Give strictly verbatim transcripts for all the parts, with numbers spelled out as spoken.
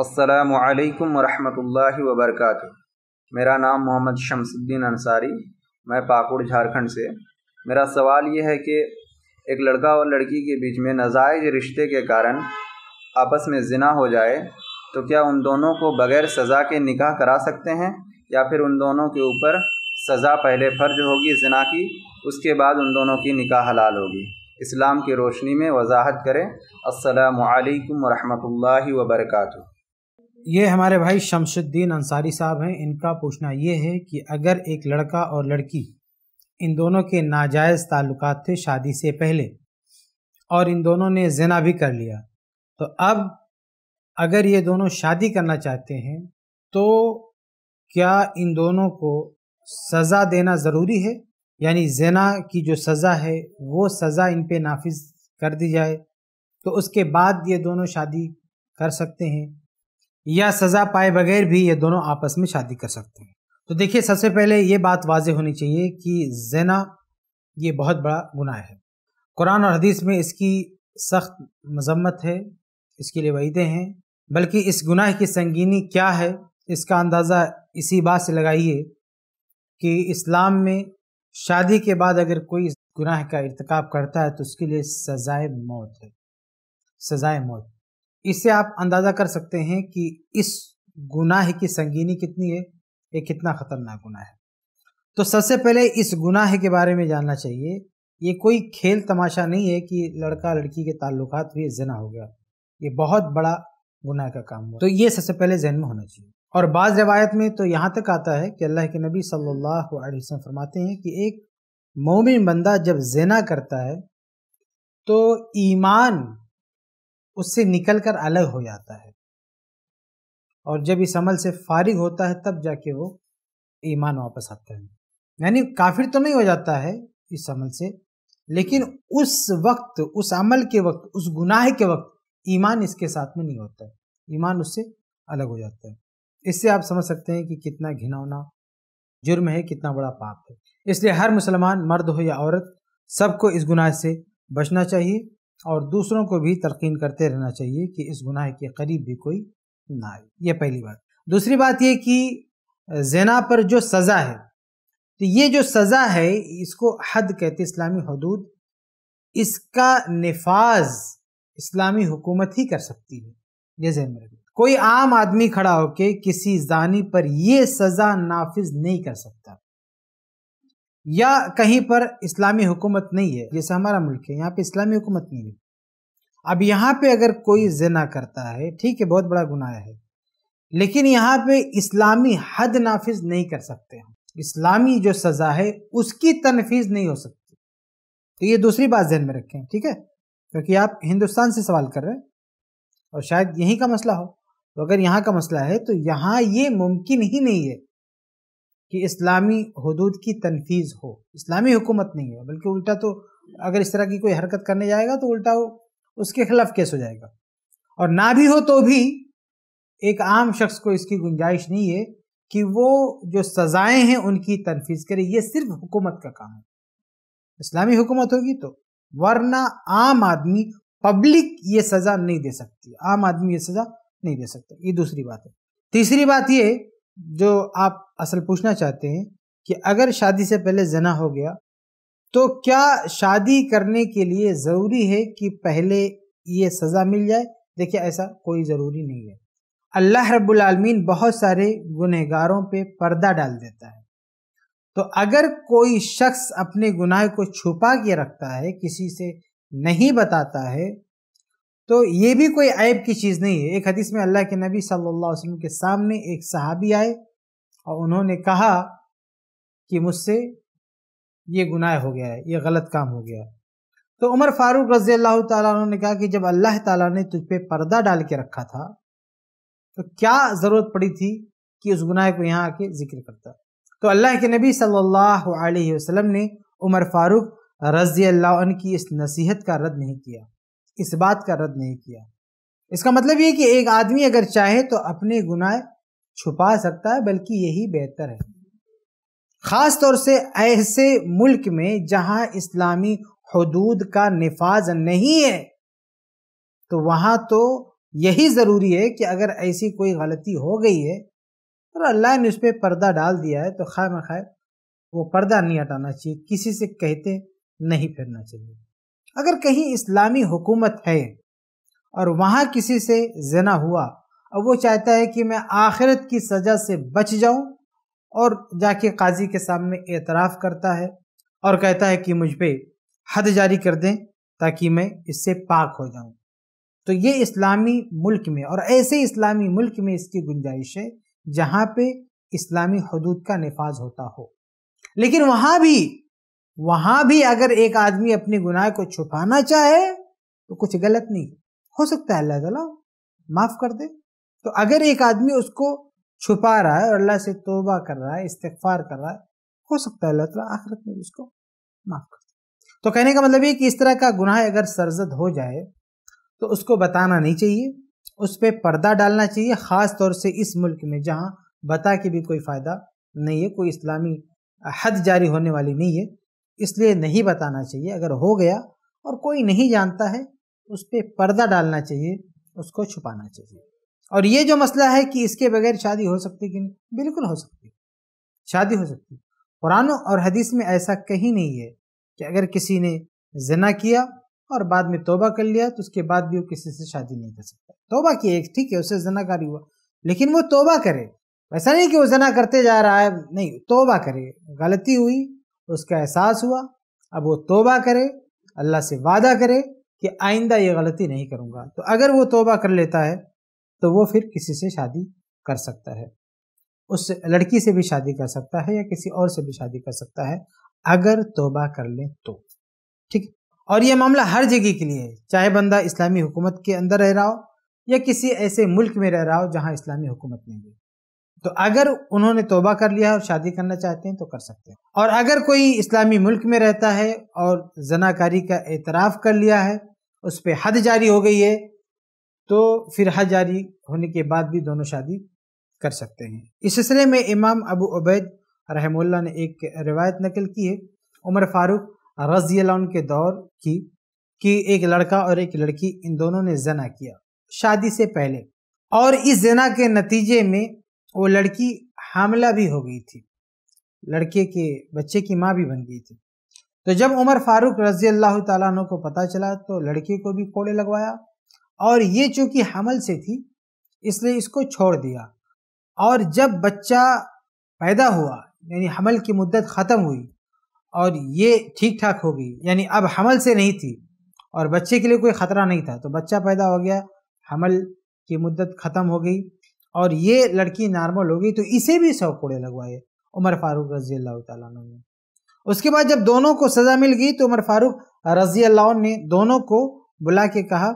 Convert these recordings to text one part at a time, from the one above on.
अस्सलामु अलैकुम वरहमतुल्लाहि वबरकातुहू। मेरा नाम मोहम्मद शमसुद्दीन अंसारी, मैं पाकुड़ झारखंड से। मेरा सवाल ये है कि एक लड़का और लड़की के बीच में नाजायज़ रिश्ते के कारण आपस में ज़िना हो जाए तो क्या उन दोनों को बग़ैर सज़ा के निकाह करा सकते हैं, या फिर उन दोनों के ऊपर सज़ा पहले फ़र्ज होगी ज़िना की, उसके बाद उन दोनों की निकाह हलाल होगी? इस्लाम की रोशनी में वजाहत करें। अस्सलामु अलैकुम वरहमतुल्लाहि वबरकातुहू। ये हमारे भाई शमसुद्दीन अंसारी साहब हैं। इनका पूछना ये है कि अगर एक लड़का और लड़की, इन दोनों के नाजायज़ ताल्लुकात थे शादी से पहले, और इन दोनों ने ज़िना भी कर लिया, तो अब अगर ये दोनों शादी करना चाहते हैं तो क्या इन दोनों को सज़ा देना ज़रूरी है, यानी ज़िना की जो सज़ा है वो सज़ा इन पे नाफिज कर दी जाए तो उसके बाद ये दोनों शादी कर सकते हैं, या सज़ा पाए बगैर भी ये दोनों आपस में शादी कर सकते हैं? तो देखिए, सबसे पहले ये बात वाज़े होनी चाहिए कि ज़िना ये बहुत बड़ा गुनाह है। कुरान और हदीस में इसकी सख्त मजम्मत है, इसके लिए वईदें हैं। बल्कि इस गुनाह की संगीनी क्या है इसका अंदाज़ा इसी बात से लगाइए कि इस्लाम में शादी के बाद अगर कोई गुनाह का इर्तिकाब करता है तो उसके लिए सज़ाए मौत है, सज़ाए मौत। इससे आप अंदाज़ा कर सकते हैं कि इस गुनाह की संगीनी कितनी है, ये कितना ख़तरनाक गुनाह है। तो सबसे पहले इस गुनाह के बारे में जानना चाहिए। ये कोई खेल तमाशा नहीं है कि लड़का लड़की के ताल्लुकात भी ज़िना हो गया, ये बहुत बड़ा गुनाह का काम हुआ। तो ये सबसे पहले जहन में होना चाहिए। और बाज़ रिवायत में तो यहाँ तक आता है कि अल्लाह के नबी सल्लल्लाहु अलैहि वसल्लम फरमाते हैं कि एक मोमिन बंदा जब ज़िना करता है तो ईमान उससे निकलकर अलग हो जाता है, और जब इस अमल से फारिग होता है तब जाके वो ईमान वापस आता है। यानी काफिर तो नहीं हो जाता है इस अमल से, लेकिन उस वक्त, उस अमल के वक्त, उस गुनाह के वक्त ईमान इसके साथ में नहीं होता है, ईमान उससे अलग हो जाता है। इससे आप समझ सकते हैं कि कितना घिनौना जुर्म है, कितना बड़ा पाप है। इसलिए हर मुसलमान, मर्द हो या औरत, सबको इस गुनाह से बचना चाहिए और दूसरों को भी तलकीन करते रहना चाहिए कि इस गुनाह के करीब भी कोई ना आए। यह पहली बात। दूसरी बात यह कि ज़िना पर जो सज़ा है, तो ये जो सज़ा है इसको हद कहते, इस्लामी हदूद, इसका नफाज इस्लामी हुकूमत ही कर सकती है। ये ज़हन में रखिए। कोई आम आदमी खड़ा होकर किसी ज़ानी पर यह सज़ा नाफिज नहीं कर सकता, या कहीं पर इस्लामी हुकूमत नहीं है। जैसे हमारा मुल्क है, यहाँ पे इस्लामी हुकूमत नहीं है। अब यहाँ पे अगर कोई ज़िना करता है, ठीक है, बहुत बड़ा गुनाह है, लेकिन यहाँ पे इस्लामी हद नाफिज नहीं कर सकते हैं, इस्लामी जो सज़ा है उसकी तनफीज नहीं हो सकती। तो ये दूसरी बात ध्यान में रखें, ठीक है, क्योंकि आप हिंदुस्तान से सवाल कर रहे हैं और शायद यहीं का मसला हो। तो अगर यहाँ का मसला है तो यहाँ ये मुमकिन ही नहीं है कि इस्लामी हदूद की तनफीज़ हो, इस्लामी हुकूमत नहीं है। बल्कि उल्टा, तो अगर इस तरह की कोई हरकत करने जाएगा तो उल्टा वो उसके खिलाफ केस हो जाएगा। और ना भी हो तो भी एक आम शख्स को इसकी गुंजाइश नहीं है कि वो जो सज़ाएं हैं उनकी तनफीज़ करे। ये सिर्फ हुकूमत का काम है, इस्लामी हुकूमत होगी तो, वरना आम आदमी, पब्लिक ये सज़ा नहीं दे सकती, आम आदमी ये सज़ा नहीं दे सकता। ये दूसरी बात है। तीसरी बात ये जो आप असल पूछना चाहते हैं कि अगर शादी से पहले ज़िना हो गया तो क्या शादी करने के लिए ज़रूरी है कि पहले ये सज़ा मिल जाए? देखिए, ऐसा कोई ज़रूरी नहीं है। अल्लाह रब्बुल आलमीन बहुत सारे गुनहगारों पे पर्दा डाल देता है। तो अगर कोई शख्स अपने गुनाह को छुपा के रखता है, किसी से नहीं बताता है, तो ये भी कोई ऐब की चीज़ नहीं है। एक हदीस में अल्लाह के नबी सल्लल्लाहु अलैहि वसल्लम के सामने एक सहाबी आए और उन्होंने कहा कि मुझसे ये गुनाह हो गया है, ये गलत काम हो गया है। तो उमर फारूक रज़ी अल्लाह ताला अन्हु ने कहा कि जब अल्लाह ताला ने तुझ पे पर्दा डाल के रखा था तो क्या ज़रूरत पड़ी थी कि उस गुनाह को यहाँ आके जिक्र करता? तो अल्लाह के नबी सल्लल्लाहु अलैहि वसल्लम ने उमर फारूक रज़ी अल्लाह अन्हु की इस नसीहत का रद्द नहीं किया, इस बात का रद्द नहीं किया। इसका मतलब ये कि एक आदमी अगर चाहे तो अपने गुनाह छुपा सकता है, बल्कि यही बेहतर है, ख़ास तौर से ऐसे मुल्क में जहाँ इस्लामी हदूद का निफाज नहीं है। तो वहाँ तो यही ज़रूरी है कि अगर ऐसी कोई गलती हो गई है और अल्लाह ने उस पर पर्दा डाल दिया है तो खाम खाए वो पर्दा नहीं हटाना चाहिए, किसी से कहते नहीं फिरना चाहिए। अगर कहीं इस्लामी हुकूमत है और वहाँ किसी से ज़िना हुआ और वो चाहता है कि मैं आखिरत की सज़ा से बच जाऊँ और जाके काजी के सामने एतराफ़ करता है और कहता है कि मुझ पर हद जारी कर दें ताकि मैं इससे पाक हो जाऊँ, तो ये इस्लामी मुल्क में और ऐसे इस्लामी मुल्क में इसकी गुंजाइश है जहाँ पे इस्लामी हदूद का नफाज होता हो। लेकिन वहाँ भी वहाँ भी अगर एक आदमी अपने गुनाह को छुपाना चाहे तो कुछ गलत नहीं है, हो सकता है अल्लाह ताला माफ़ कर दे। तो अगर एक आदमी उसको छुपा रहा है और अल्लाह से तौबा कर रहा है, इस्तिग़फ़ार कर रहा है, हो सकता है अल्लाह ताला आखिरत में उसको माफ़ कर दे। तो कहने का मतलब ये कि इस तरह का गुनाह अगर सरजद हो जाए तो उसको बताना नहीं चाहिए, उस पर पर्दा डालना चाहिए, ख़ास तौर से इस मुल्क में जहाँ बता के भी कोई फ़ायदा नहीं है, कोई इस्लामी हद जारी होने वाली नहीं है, इसलिए नहीं बताना चाहिए। अगर हो गया और कोई नहीं जानता है उस पर पर्दा डालना चाहिए, उसको छुपाना चाहिए। और ये जो मसला है कि इसके बगैर शादी हो सकती कि नहीं, बिल्कुल हो सकती, शादी हो सकती। कुरान और हदीस में ऐसा कहीं नहीं है कि अगर किसी ने ज़िना किया और बाद में तौबा कर लिया तो उसके बाद भी वो किसी से शादी नहीं कर सकता। तौबा की एक ठीक है, उससे ज़िनाकारी हुआ लेकिन वो तौबा करे, ऐसा नहीं कि वो ज़िना करते जा रहा है, नहीं, तौबा करे, गलती हुई उसका एहसास हुआ, अब वो तौबा करे, अल्लाह से वादा करे कि आइंदा ये गलती नहीं करूँगा। तो अगर वो तौबा कर लेता है तो वो फिर किसी से शादी कर सकता है, उस लड़की से भी शादी कर सकता है या किसी और से भी शादी कर सकता है अगर तौबा कर ले तो, ठीक है। और ये मामला हर जगह के लिए है, चाहे बंदा इस्लामी हुकूमत के अंदर रह रहा हो या किसी ऐसे मुल्क में रह रहा हो जहाँ इस्लामी हुकूमत नहीं है। तो अगर उन्होंने तौबा कर लिया और शादी करना चाहते हैं तो कर सकते हैं। और अगर कोई इस्लामी मुल्क में रहता है और ज़नाकारी का एतराफ़ कर लिया है, उस पर हद जारी हो गई है, तो फिर हद जारी होने के बाद भी दोनों शादी कर सकते हैं। इस सिलसिले में इमाम अबू उबैद रहमुल्लाह ने एक रिवायत नकल की है उमर फारूक रज़ी अल्लाह अन्हु के दौर की कि एक लड़का और एक लड़की, इन दोनों ने ज़िना किया शादी से पहले, और इस ज़िना के नतीजे में वो लड़की हामला भी हो गई थी, लड़के के बच्चे की माँ भी बन गई थी। तो जब उमर फारूक रज़ी अल्लाह ताला अन्हु को पता चला तो लड़की को भी कोड़े लगवाया, और ये चूँकि हमल से थी इसलिए इसको छोड़ दिया। और जब बच्चा पैदा हुआ यानी हमल की मुद्दत ख़त्म हुई और ये ठीक ठाक हो गई, यानी अब हमल से नहीं थी और बच्चे के लिए कोई ख़तरा नहीं था, तो बच्चा पैदा हो गया, हमल की मुद्दत ख़त्म हो गई और ये लड़की नॉर्मल हो गई, तो इसे भी सौ कोड़े लगवाए उमर फारूक रज़ी अल्लाह ताला अन्हु ने। उसके बाद जब दोनों को सज़ा मिल गई तो उमर फारूक रज़ी अल्लाह ने दोनों को बुला के कहा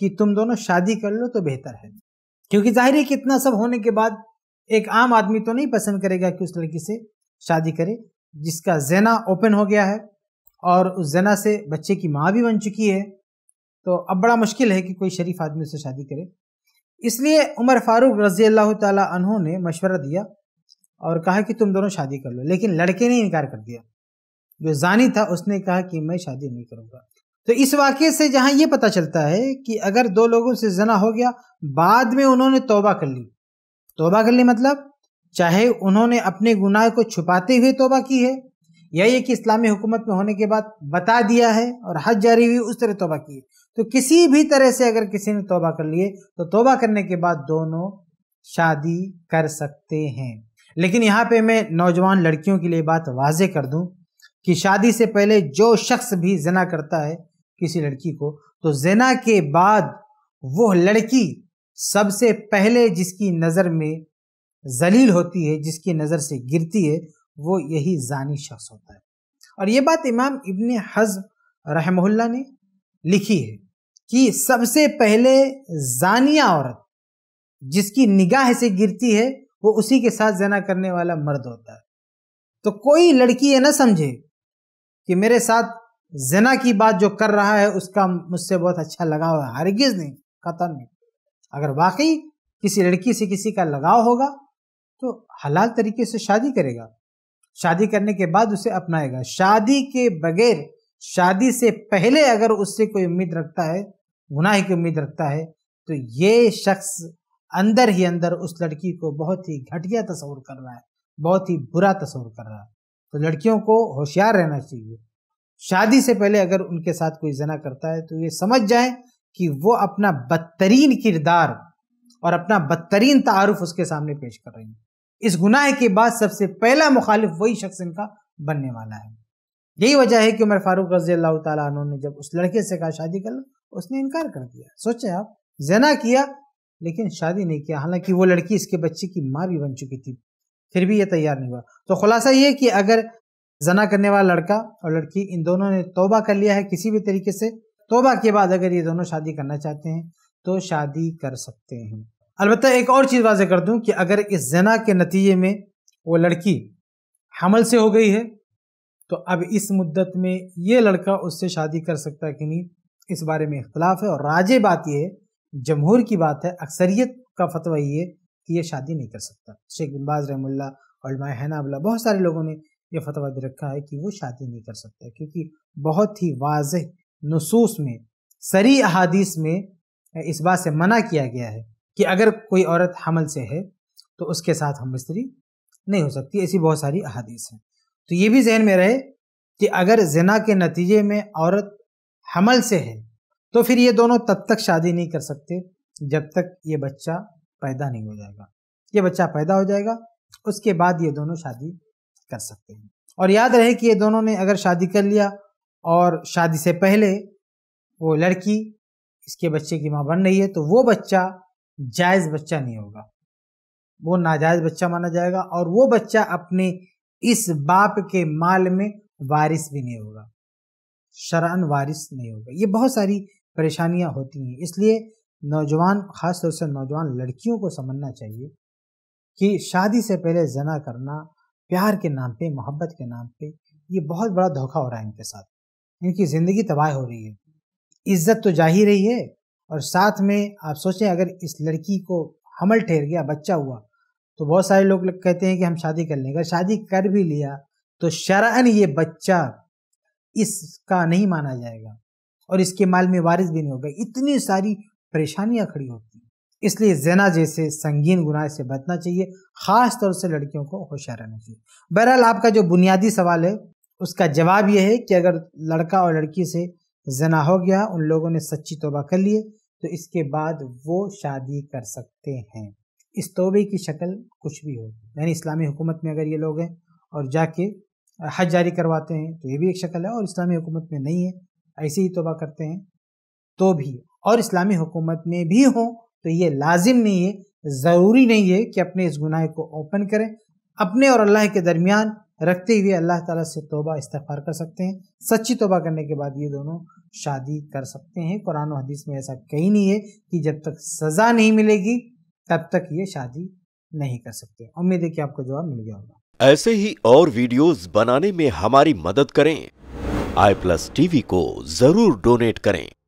कि तुम दोनों शादी कर लो तो बेहतर है, क्योंकि जाहिर है कि इतना सब होने के बाद एक आम आदमी तो नहीं पसंद करेगा कि उस लड़की से शादी करे जिसका ज़िना ओपन हो गया है और उस ज़िना से बच्चे की माँ भी बन चुकी है। तो अब बड़ा मुश्किल है कि कोई शरीफ आदमी उससे शादी करे, इसलिए उमर फारूक रज़ी अल्लाह ताला अन्हु ने मशवरा दिया और कहा कि तुम दोनों शादी कर लो। लेकिन लड़के ने इनकार कर दिया, जो ज़ानी था उसने कहा कि मैं शादी नहीं करूँगा। तो इस वाक़े से जहाँ ये पता चलता है कि अगर दो लोगों से ज़िना हो गया, बाद में उन्होंने तौबा कर ली, तौबा कर ली मतलब चाहे उन्होंने अपने गुनाह को छुपाते हुए तौबा की है या ये कि इस्लामी हुकूमत में होने के बाद बता दिया है और हद जारी हुई, उस तरह तौबा की है। तो किसी भी तरह से अगर किसी ने तौबा कर लिए तो तौबा करने के बाद दोनों शादी कर सकते हैं। लेकिन यहाँ पे मैं नौजवान लड़कियों के लिए बात वाजे कर दूँ कि शादी से पहले जो शख्स भी ज़िना करता है किसी लड़की को, तो ज़िना के बाद वह लड़की सबसे पहले जिसकी नज़र में जलील होती है, जिसकी नज़र से गिरती है, वो यही ज़ानी शख्स होता है। और ये बात इमाम इबन हज़ रहमुल्लाह ने लिखी है कि सबसे पहले ज़ानिया औरत जिसकी निगाह से गिरती है वो उसी के साथ ज़िना करने वाला मर्द होता है। तो कोई लड़की ये ना समझे कि मेरे साथ ज़िना की बात जो कर रहा है उसका मुझसे बहुत अच्छा लगाव है, हरगिज़ नहीं, कतई नहीं। अगर वाकई किसी लड़की से किसी का लगाव होगा तो हलाल तरीके से शादी करेगा, शादी करने के बाद उसे अपनाएगा। शादी के बगैर, शादी से पहले अगर उससे कोई उम्मीद रखता है, गुनाह की उम्मीद रखता है, तो ये शख्स अंदर ही अंदर उस लड़की को बहुत ही घटिया तस्वर कर रहा है, बहुत ही बुरा तस्वर कर रहा है। तो लड़कियों को होशियार रहना चाहिए। शादी से पहले अगर उनके साथ कोई जना करता है तो ये समझ जाए कि वो अपना बदतरीन किरदार और अपना बदतरीन तारुफ उसके सामने पेश कर रही है। इस गुनाह के बाद सबसे पहला मुखालिफ वही शख्स इनका बनने वाला है। यही वजह है कि उमर फारूक रज़ी अल्लाह ताला अन्हु ने जब उस लड़के से कहा शादी कर लो, उसने इनकार कर दिया। सोचें आप, जना किया लेकिन शादी नहीं किया, हालांकि वो लड़की इसके बच्चे की माँ भी बन चुकी थी, फिर भी ये तैयार नहीं हुआ। तो खुलासा ये कि अगर जना करने वाला लड़का और लड़की इन दोनों ने तौबा कर लिया है किसी भी तरीके से, तौबा के बाद अगर ये दोनों शादी करना चाहते हैं तो शादी कर सकते हैं। अलबत्ता एक और चीज़ वाज़े कर दूं कि अगर इस जना के नतीजे में वो लड़की हमल से हो गई है तो अब इस मुद्दत में ये लड़का उससे शादी कर सकता है कि नहीं, इस बारे में इख्तलाफ है। और राजे बात यह है, जमहूर की बात है, अक्सरियत का फतवा ये कि ये शादी नहीं कर सकता। शेख बिन बाज़ रहमुल्लाह और उलमाए हनाबला बहुत सारे लोगों ने यह फतवा दे रखा है कि वो शादी नहीं कर सकता, क्योंकि बहुत ही वाज़ह नुसूस में, सरी अहादीस में इस बात से मना किया गया है कि अगर कोई औरत हमल से है तो उसके साथ हम मिस्त्री नहीं हो सकती। ऐसी बहुत सारी अहादीस हैं। तो ये भी जहन में रहे कि अगर ज़िना के नतीजे में औरत हमल से है तो फिर ये दोनों तब तक शादी नहीं कर सकते जब तक ये बच्चा पैदा नहीं हो जाएगा। ये बच्चा पैदा हो जाएगा उसके बाद ये दोनों शादी कर सकते हैं। और याद रहे कि ये दोनों ने अगर शादी कर लिया और शादी से पहले वो लड़की इसके बच्चे की माँ बन रही है तो वो बच्चा जायज़ बच्चा नहीं होगा, वो नाजायज़ बच्चा माना जाएगा और वो बच्चा अपने इस बाप के माल में वारिस भी नहीं होगा, शरअन वारिस नहीं होगा। ये बहुत सारी परेशानियाँ होती हैं। इसलिए नौजवान, ख़ास तौर से नौजवान लड़कियों को समझना चाहिए कि शादी से पहले जना करना प्यार के नाम पे, मोहब्बत के नाम पे, ये बहुत बड़ा धोखा हो रहा है इनके साथ। इनकी ज़िंदगी तबाह हो रही है, इज़्ज़त तो जा ही रही है और साथ में आप सोचें अगर इस लड़की को हमल ठहर गया, बच्चा हुआ, तो बहुत सारे लोग कहते हैं कि हम शादी कर लेंगे। अगर शादी कर भी लिया तो शरअन ये बच्चा इसका नहीं माना जाएगा और इसके माल में वारिस भी नहीं होगा। इतनी सारी परेशानियां खड़ी होती हैं। इसलिए ज़िना जैसे संगीन गुनाह से बचना चाहिए, ख़ास तौर से लड़कियों को होशियार रहना चाहिए। बहरहाल आपका जो बुनियादी सवाल है उसका जवाब यह है कि अगर लड़का और लड़की से ज़िना हो गया, उन लोगों ने सच्ची तौबा कर लिए, तो इसके बाद वो शादी कर सकते हैं। इस तौबे की शक्ल कुछ भी हो, यानी इस्लामी हुकूमत में अगर ये लोग हैं और जाके हज जारी करवाते हैं तो ये भी एक शक्ल है, और इस्लामी हुकूमत में नहीं है ऐसे ही तौबा करते हैं तो भी, और इस्लामी हुकूमत में भी हो तो ये लाजिम नहीं है, ज़रूरी नहीं है कि अपने इस गुनाह को ओपन करें। अपने और अल्लाह के दरमियान रखते हुए अल्लाह ताला से तौबा इस्तग़फ़ार कर सकते हैं। सच्ची तौबा करने के बाद ये दोनों शादी कर सकते हैं। कुरान और हदीस में ऐसा कहीं नहीं है कि जब तक सज़ा नहीं मिलेगी तब तक ये शादी नहीं कर सकते। उम्मीद है कि आपको जवाब मिल गया होगा। ऐसे ही और वीडियोज़ बनाने में हमारी मदद करें। आई प्लस टीवी को ज़रूर डोनेट करें।